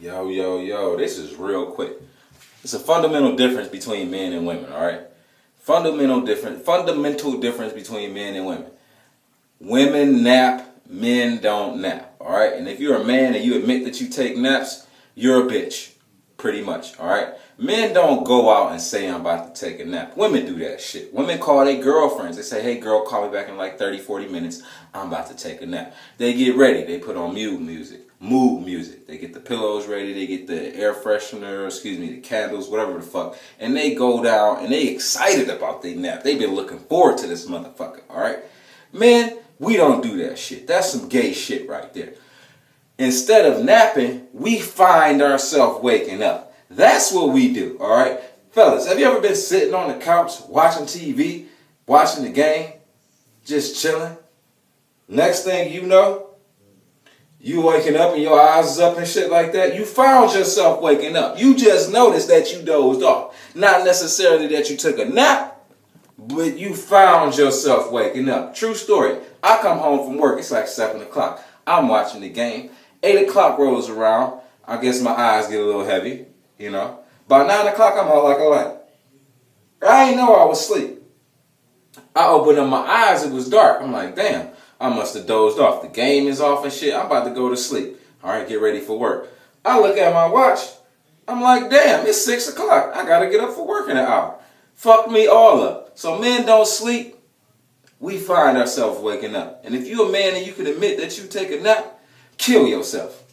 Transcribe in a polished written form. Yo, this is real quick. It's a fundamental difference between men and women, all right? Fundamental difference between men and women. Women nap, men don't nap, all right? And if you're a man and you admit that you take naps, you're a bitch, pretty much, all right? Men don't go out and say, I'm about to take a nap. Women do that shit. Women call their girlfriends. They say, hey, girl, call me back in like 30, 40 minutes. I'm about to take a nap. They get ready. They put on mood music. They get the pillows ready. They get the air freshener, the candles, whatever the fuck. And they go down and they excited about their nap. They've been looking forward to this motherfucker, all right? Men, we don't do that shit. That's some gay shit right there. Instead of napping, we find ourselves waking up. That's what we do, all right? Fellas, have you ever been sitting on the couch, watching TV, watching the game, just chilling? Next thing you know, you waking up and your eyes is up and shit like that. You found yourself waking up. You just noticed that you dozed off. Not necessarily that you took a nap, but you found yourself waking up. True story. I come home from work. It's like 7 o'clock. I'm watching the game. 8 o'clock rolls around. I guess my eyes get a little heavy. You know, by 9 o'clock, I'm all like a light. I didn't know I was asleep. I opened up my eyes, it was dark. I'm like, damn, I must have dozed off. The game is off and shit. I'm about to go to sleep. All right, get ready for work. I look at my watch. I'm like, damn, it's 6 o'clock. I got to get up for work in an hour. Fuck me all up. So men don't sleep. We find ourselves waking up. And if you're a man and you can admit that you take a nap, kill yourself.